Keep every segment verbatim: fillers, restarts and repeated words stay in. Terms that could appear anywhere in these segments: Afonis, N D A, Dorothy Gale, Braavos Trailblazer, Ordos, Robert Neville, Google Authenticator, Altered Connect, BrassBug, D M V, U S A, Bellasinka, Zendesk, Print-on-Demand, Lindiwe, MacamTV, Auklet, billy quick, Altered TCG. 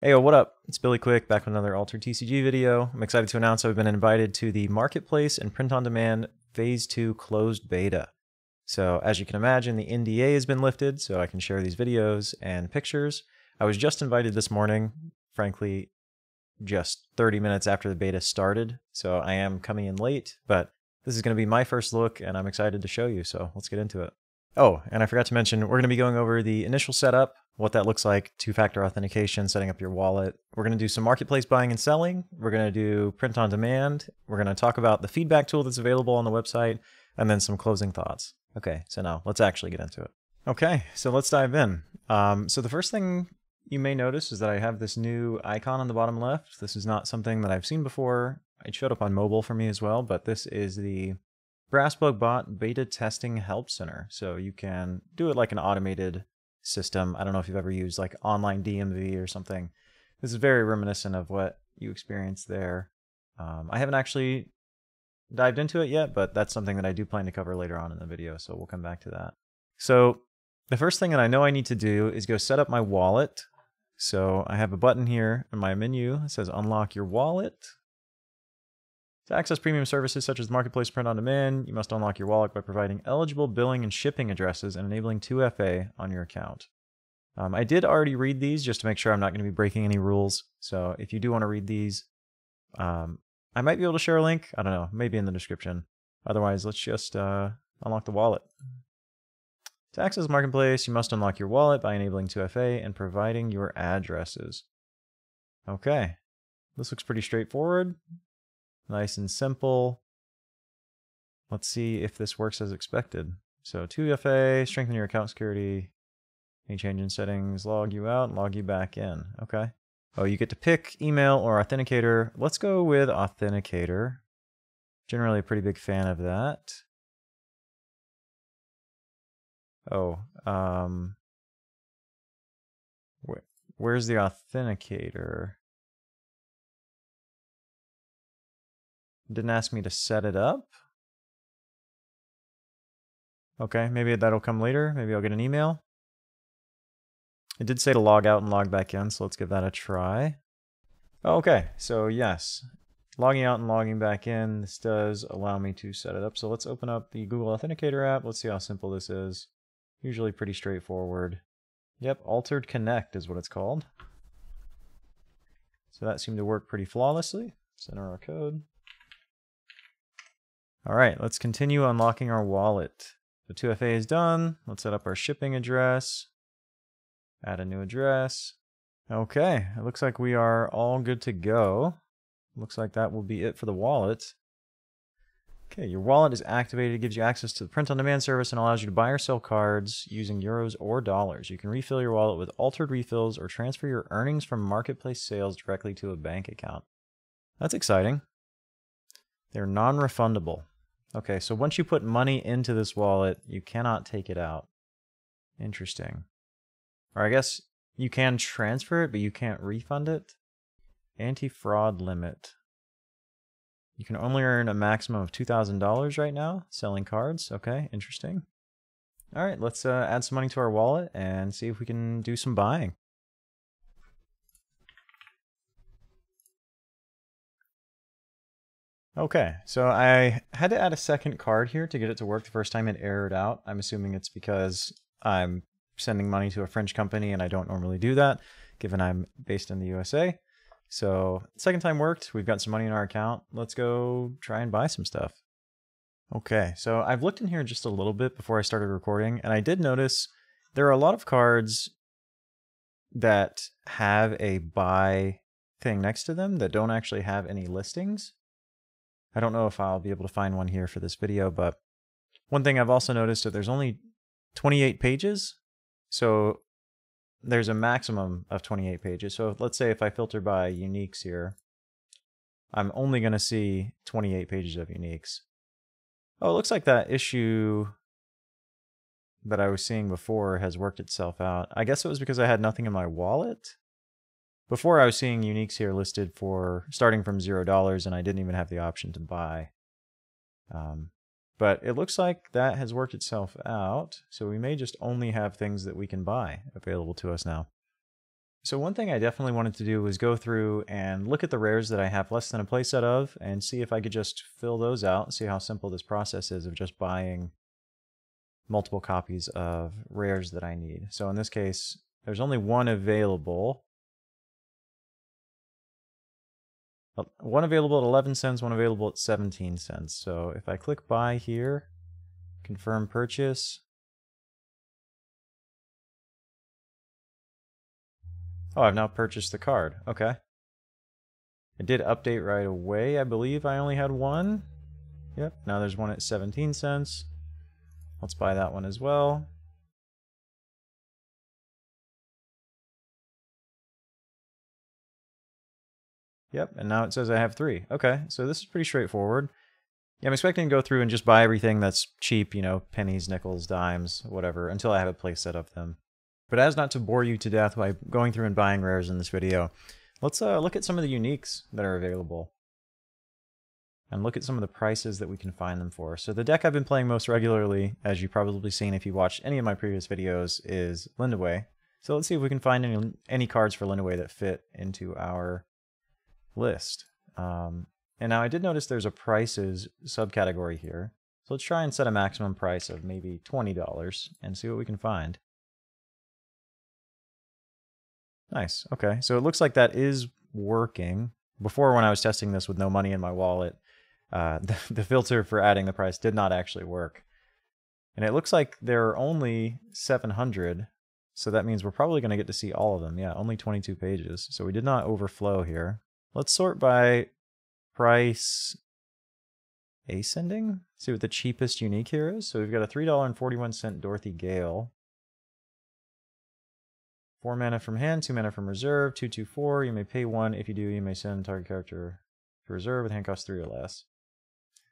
Hey, yo, what up? It's Billy Quick, back with another Altered T C G video. I'm excited to announce I've been invited to the Marketplace and Print-on-Demand Phase two Closed Beta. So, as you can imagine, the N D A has been lifted, so I can share these videos and pictures. I was just invited this morning, frankly, just thirty minutes after the beta started, so I am coming in late, but this is going to be my first look, and I'm excited to show you, so let's get into it. Oh, and I forgot to mention, we're going to be going over the initial setup, what that looks like, two-factor authentication, setting up your wallet. We're going to do some marketplace buying and selling. We're going to do print on demand. We're going to talk about the feedback tool that's available on the website, and then some closing thoughts. Okay, so now let's actually get into it. Okay, so let's dive in. Um, so the first thing you may notice is that I have this new icon on the bottom left. This is not something that I've seen before. It showed up on mobile for me as well, but this is the BrassBug bot beta testing help center. So you can do it like an automated system. I don't know if you've ever used like online D M V or something. This is very reminiscent of what you experienced there. Um, I haven't actually dived into it yet, but that's something that I do plan to cover later on in the video. So we'll come back to that. So the first thing that I know I need to do is go set up my wallet. So I have a button here in my menu that says unlock your wallet. To access premium services such as Marketplace Print on Demand, you must unlock your wallet by providing eligible billing and shipping addresses and enabling two F A on your account. Um, I did already read these just to make sure I'm not going to be breaking any rules. So if you do want to read these, um, I might be able to share a link. I don't know, maybe in the description. Otherwise, let's just uh, unlock the wallet. To access Marketplace, you must unlock your wallet by enabling two F A and providing your addresses. Okay, this looks pretty straightforward. Nice and simple. Let's see if this works as expected. So two F A, strengthen your account security, any change in settings, log you out, and log you back in. Okay. Oh, you get to pick email or authenticator. Let's go with authenticator. Generally a pretty big fan of that. Oh, um, wh- where's the authenticator? Didn't ask me to set it up. Okay, maybe that'll come later. Maybe I'll get an email. It did say to log out and log back in, so let's give that a try. Okay, so yes, logging out and logging back in, this does allow me to set it up. So let's open up the Google Authenticator app. Let's see how simple this is. Usually pretty straightforward. Yep, Altered Connect is what it's called. So that seemed to work pretty flawlessly. Let's enter our code. All right, let's continue unlocking our wallet. The two F A is done. Let's set up our shipping address. Add a new address. Okay, it looks like we are all good to go. Looks like that will be it for the wallet. Okay, your wallet is activated. It gives you access to the print-on-demand service and allows you to buy or sell cards using euros or dollars. You can refill your wallet with altered refills or transfer your earnings from marketplace sales directly to a bank account. That's exciting. They're non-refundable. Okay, so once you put money into this wallet, you cannot take it out. Interesting. Or I guess you can transfer it, but you can't refund it. Anti-fraud limit. You can only earn a maximum of two thousand dollars right now selling cards. Okay, interesting. All right, let's uh, add some money to our wallet and see if we can do some buying. Okay, so I had to add a second card here to get it to work. The first time it errored out. I'm assuming it's because I'm sending money to a French company and I don't normally do that, given I'm based in the U S A. So second time worked. We've got some money in our account. Let's go try and buy some stuff. Okay, so I've looked in here just a little bit before I started recording, and I did notice there are a lot of cards that have a buy thing next to them that don't actually have any listings. I don't know if I'll be able to find one here for this video, but one thing I've also noticed that there's only twenty-eight pages, so there's a maximum of twenty-eight pages. So let's say if I filter by uniques here, I'm only going to see twenty-eight pages of uniques. Oh, it looks like that issue that I was seeing before has worked itself out. I guess it was because I had nothing in my wallet. Before I was seeing uniques here listed for starting from zero dollars, and I didn't even have the option to buy. Um, but it looks like that has worked itself out, so we may just only have things that we can buy available to us now. So one thing I definitely wanted to do was go through and look at the rares that I have less than a playset of and see if I could just fill those out, see how simple this process is of just buying multiple copies of rares that I need. So in this case, there's only one available. One available at eleven cents, one available at seventeen cents. So if I click buy here, confirm purchase. Oh, I've now purchased the card. Okay. It did update right away. I believe I only had one. Yep, now there's one at seventeen cents. Let's buy that one as well. Yep, and now it says I have three. Okay, so this is pretty straightforward. Yeah, I'm expecting to go through and just buy everything that's cheap, you know, pennies, nickels, dimes, whatever, until I have a playset of them. But as not to bore you to death by going through and buying rares in this video, let's uh, look at some of the uniques that are available. And look at some of the prices that we can find them for. So the deck I've been playing most regularly, as you've probably seen if you watched any of my previous videos, is Lindiwe. So let's see if we can find any, any cards for Lindiwe that fit into our list. Um, and now I did notice there's a prices subcategory here. So let's try and set a maximum price of maybe twenty dollars and see what we can find. Nice. Okay. So it looks like that is working. Before, when I was testing this with no money in my wallet, uh, the, the filter for adding the price did not actually work. And it looks like there are only seven hundred. So that means we're probably going to get to see all of them. Yeah, only twenty-two pages. So we did not overflow here. Let's sort by price ascending. See what the cheapest unique here is. So we've got a three dollars and forty-one cent Dorothy Gale. Four mana from hand, two mana from reserve, two, two, four. You may pay one. If you do, you may send target character to reserve with hand cost three or less.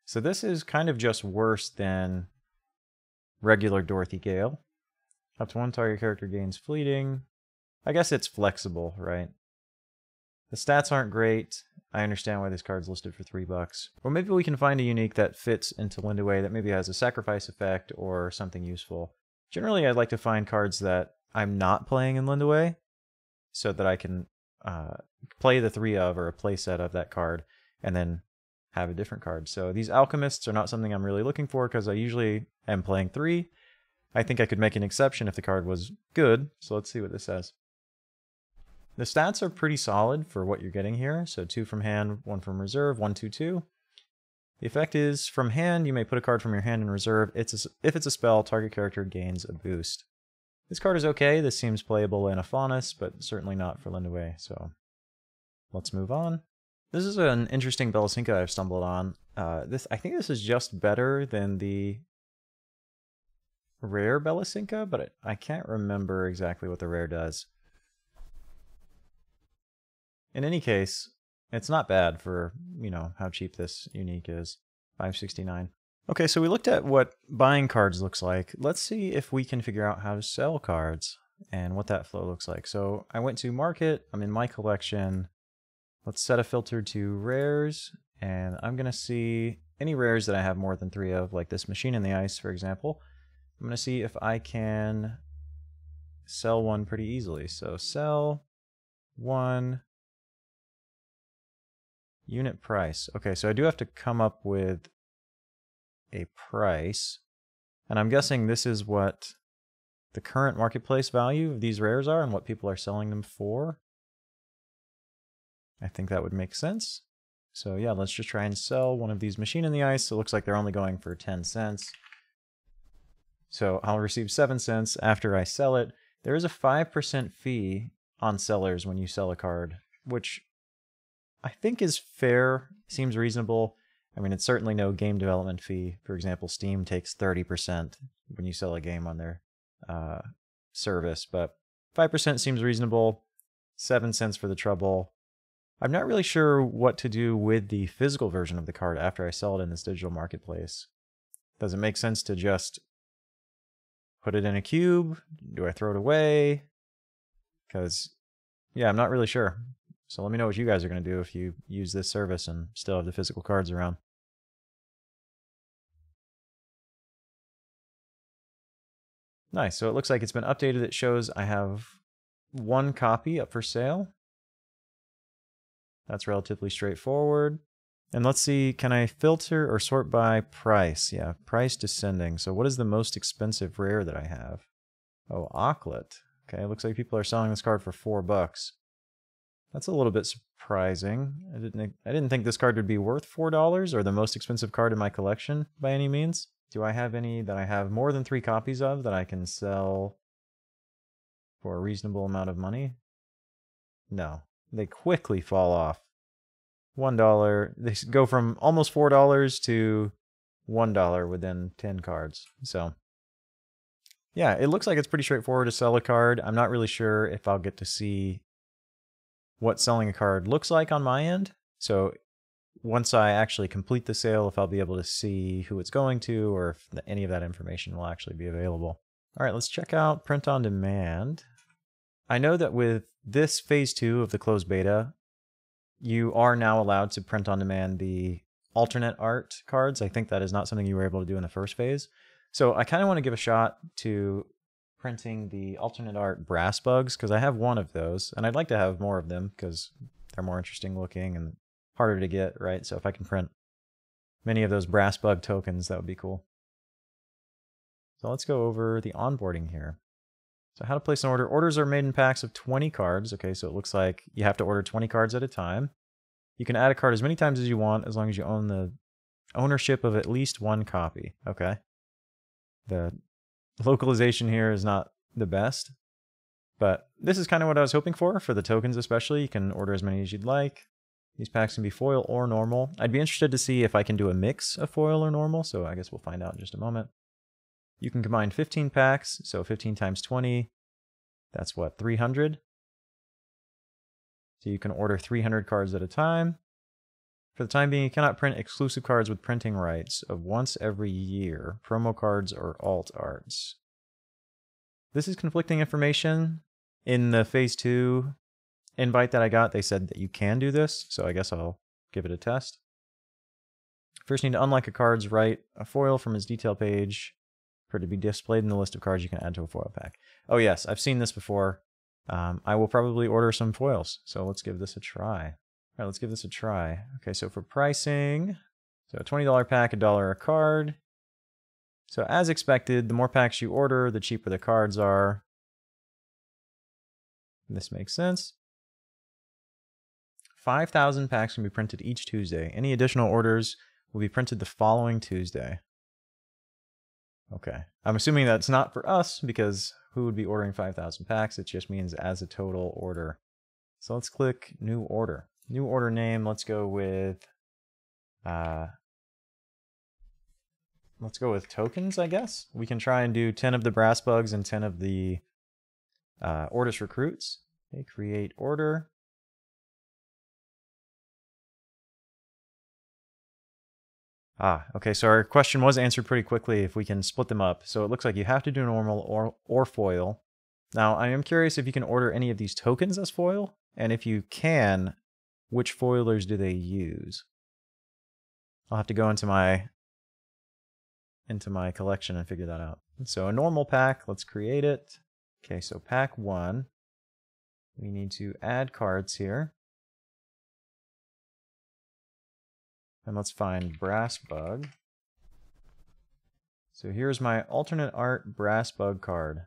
So this is kind of just worse than regular Dorothy Gale. Up to one target character gains fleeting. I guess it's flexible, right? The stats aren't great. I understand why this card's listed for three bucks. Or maybe we can find a unique that fits into Lindiwe that maybe has a sacrifice effect or something useful. Generally, I'd like to find cards that I'm not playing in Lindiwe so that I can uh, play the three of or a play set of that card and then have a different card. So these alchemists are not something I'm really looking for because I usually am playing three. I think I could make an exception if the card was good. So let's see what this says. The stats are pretty solid for what you're getting here. So two from hand, one from reserve, one, two, two. The effect is from hand, you may put a card from your hand in reserve. It's a, if it's a spell, target character gains a boost. This card is okay. This seems playable in Afonis, but certainly not for Lindiwe, so let's move on. This is an interesting Bellasinka I've stumbled on. Uh, this I think this is just better than the rare Bellasinka, but it, I can't remember exactly what the rare does. In any case, it's not bad for, you know, how cheap this unique is. five sixty-nine. Okay, so we looked at what buying cards looks like. Let's see if we can figure out how to sell cards and what that flow looks like. So I went to market, I'm in my collection. Let's set a filter to rares, and I'm gonna see any rares that I have more than three of, like this Machine in the Ice, for example. I'm gonna see if I can sell one pretty easily. So sell one, unit price. Okay, so I do have to come up with a price, and I'm guessing this is what the current marketplace value of these rares are and what people are selling them for. I think that would make sense. So yeah, let's just try and sell one of these Machine in the Ice. It looks like they're only going for ten cents. So I'll receive seven cents after I sell it. There is a five percent fee on sellers when you sell a card, which I think is fair, seems reasonable. I mean, it's certainly no game development fee. For example, Steam takes thirty percent when you sell a game on their uh, service, but five percent seems reasonable, seven cents for the trouble. I'm not really sure what to do with the physical version of the card after I sell it in this digital marketplace. Does it make sense to just put it in a cube? Do I throw it away? Because, yeah, I'm not really sure. So let me know what you guys are going to do if you use this service and still have the physical cards around. Nice, so it looks like it's been updated. It shows I have one copy up for sale. That's relatively straightforward. And let's see, can I filter or sort by price? Yeah, price descending. So what is the most expensive rare that I have? Oh, Auklet. Okay, looks like people are selling this card for four bucks. That's a little bit surprising. I didn't, I didn't think this card would be worth four dollars or the most expensive card in my collection by any means. Do I have any that I have more than three copies of that I can sell for a reasonable amount of money? No, they quickly fall off. one dollar, they go from almost four dollars to one dollar within ten cards. So yeah, it looks like it's pretty straightforward to sell a card. I'm not really sure if I'll get to see what selling a card looks like on my end. So once I actually complete the sale, if I'll be able to see who it's going to or if the, any of that information will actually be available. All right, let's check out print on demand. I know that with this phase two of the closed beta, you are now allowed to print on demand the alternate art cards. I think that is not something you were able to do in the first phase. So I kind of want to give a shot to printing the alternate art brass bugs because I have one of those and I'd like to have more of them because they're more interesting looking and harder to get, right? So if I can print many of those brass bug tokens, that would be cool. So let's go over the onboarding here. So how to place an order. Orders are made in packs of twenty cards. Okay, so it looks like you have to order twenty cards at a time. You can add a card as many times as you want as long as you own the ownership of at least one copy. Okay. The localization here is not the best, but this is kind of what I was hoping for, for the tokens especially. You can order as many as you'd like. These packs can be foil or normal. I'd be interested to see if I can do a mix of foil or normal, so I guess we'll find out in just a moment. You can combine fifteen packs, so fifteen times twenty, that's what, three hundred? So you can order three hundred cards at a time. For the time being, you cannot print exclusive cards with printing rights of once every year, promo cards or alt arts. This is conflicting information. In the phase two invite that I got, they said that you can do this, so I guess I'll give it a test. First, you need to unlock a card's right, a foil from his detail page, for it to be displayed in the list of cards you can add to a foil pack. Oh yes, I've seen this before. Um, I will probably order some foils, so let's give this a try. All right, let's give this a try. Okay, so for pricing, so a twenty dollar pack, a dollar a card. So as expected, the more packs you order, the cheaper the cards are. This makes sense. five thousand packs can be printed each Tuesday. Any additional orders will be printed the following Tuesday. Okay, I'm assuming that's not for us because who would be ordering five thousand packs? It just means as a total order. So let's click new order. New order name, let's go with, uh, let's go with tokens, I guess. We can try and do ten of the brass bugs and ten of the uh, Ordos recruits. Okay, create order. Ah, okay, so our question was answered pretty quickly if we can split them up. So it looks like you have to do normal or, or foil. Now, I am curious if you can order any of these tokens as foil, and if you can, which foilers do they use? I'll have to go into my into my collection and figure that out. So a normal pack, let's create it. Okay, so pack one. We need to add cards here. And let's find BrassBug. So here's my alternate art BrassBug card.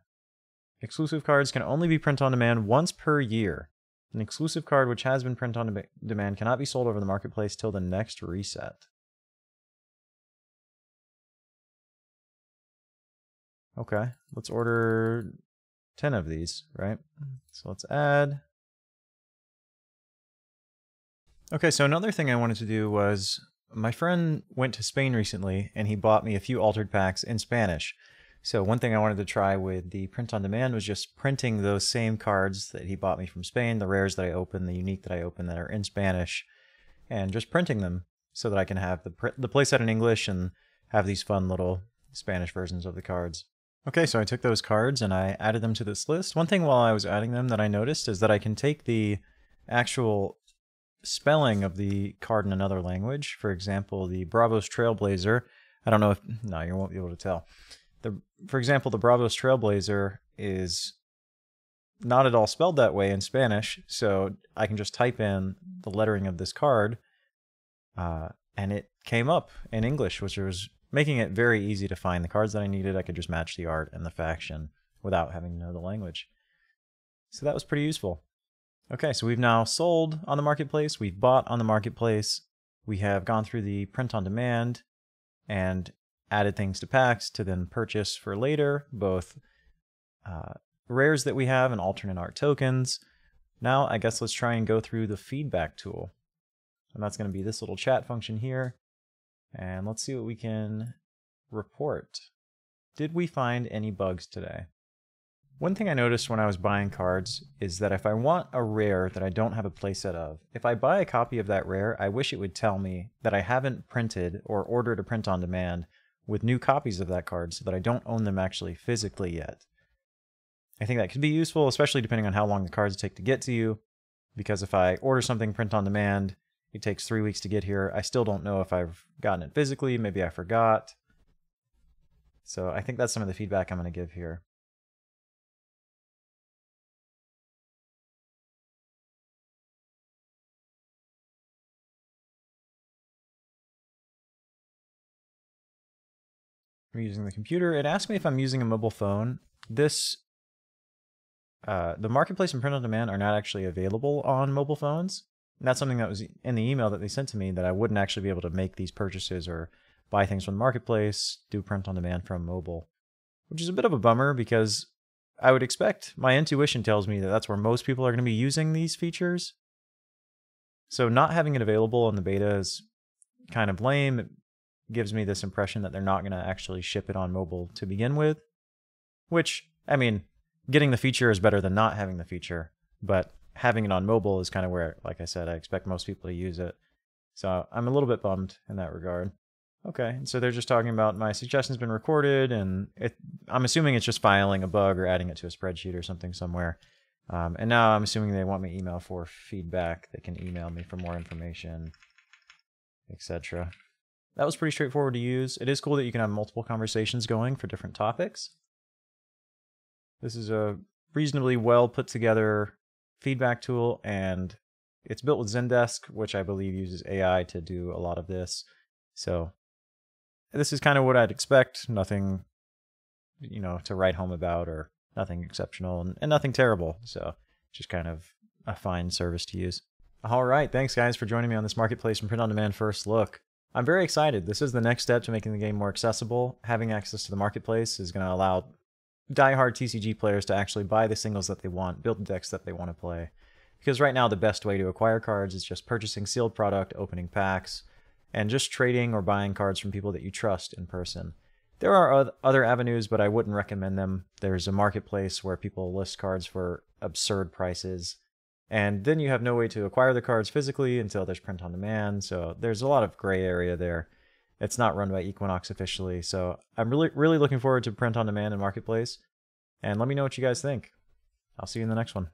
Exclusive cards can only be print on demand once per year. An exclusive card which has been print on demand cannot be sold over the marketplace till the next reset. Okay, let's order ten of these, right? So let's add. Okay, so another thing I wanted to do was my friend went to Spain recently and he bought me a few altered packs in Spanish. So one thing I wanted to try with the print on demand was just printing those same cards that he bought me from Spain, the rares that I opened, the unique that I opened that are in Spanish, and just printing them so that I can have the, the playset in English and have these fun little Spanish versions of the cards. Okay, so I took those cards and I added them to this list. One thing while I was adding them that I noticed is that I can take the actual spelling of the card in another language. For example, the Braavos Trailblazer. I don't know if... No, you won't be able to tell. The, for example, the Braavos Trailblazer is not at all spelled that way in Spanish, so I can just type in the lettering of this card, uh, and it came up in English, which was making it very easy to find the cards that I needed. I could just match the art and the faction without having to know the language. So that was pretty useful. Okay, so we've now sold on the marketplace, we've bought on the marketplace, we have gone through the print on demand and added things to packs to then purchase for later, both uh, rares that we have and alternate art tokens. Now I guess let's try and go through the feedback tool. And that's going to be this little chat function here. And let's see what we can report. Did we find any bugs today? One thing I noticed when I was buying cards is that if I want a rare that I don't have a playset of, if I buy a copy of that rare, I wish it would tell me that I haven't printed or ordered a print on demand with new copies of that card so that I don't own them actually physically yet. I think that could be useful, especially depending on how long the cards take to get to you, because if I order something print on demand, it takes three weeks to get here. I still don't know if I've gotten it physically, maybe I forgot. So I think that's some of the feedback I'm going to give here. I'm using the computer. It asked me if I'm using a mobile phone. This, uh, the marketplace and print on demand are not actually available on mobile phones. And that's something that was in the email that they sent to me, that I wouldn't actually be able to make these purchases or buy things from the marketplace, do print on demand from mobile, which is a bit of a bummer because I would expect, my intuition tells me that that's where most people are going to be using these features. So not having it available in the beta is kind of lame. It gives me this impression that they're not going to actually ship it on mobile to begin with, which, I mean, getting the feature is better than not having the feature, but having it on mobile is kind of where, like I said, I expect most people to use it. So I'm a little bit bummed in that regard. Okay, and so they're just talking about my suggestion's been recorded, and it, I'm assuming it's just filing a bug or adding it to a spreadsheet or something somewhere. Um, and now I'm assuming they want my email for feedback. They can email me for more information, et cetera. That was pretty straightforward to use. It is cool that you can have multiple conversations going for different topics. This is a reasonably well put together feedback tool, and it's built with Zendesk, which I believe uses A I to do a lot of this. So this is kind of what I'd expect. Nothing, you know, to write home about, or nothing exceptional, and, and nothing terrible. So just kind of a fine service to use. All right, thanks guys for joining me on this marketplace and print on demand first look. I'm very excited. This is the next step to making the game more accessible. Having access to the marketplace is going to allow diehard T C G players to actually buy the singles that they want, build the decks that they want to play. Because right now the best way to acquire cards is just purchasing sealed product, opening packs, and just trading or buying cards from people that you trust in person. There are other avenues, but I wouldn't recommend them. There's a marketplace where people list cards for absurd prices, and then you have no way to acquire the cards physically until there's print on demand, so there's a lot of gray area there. It's not run by Equinox officially, so I'm really, really looking forward to print on demand and marketplace. And let me know what you guys think. I'll see you in the next one.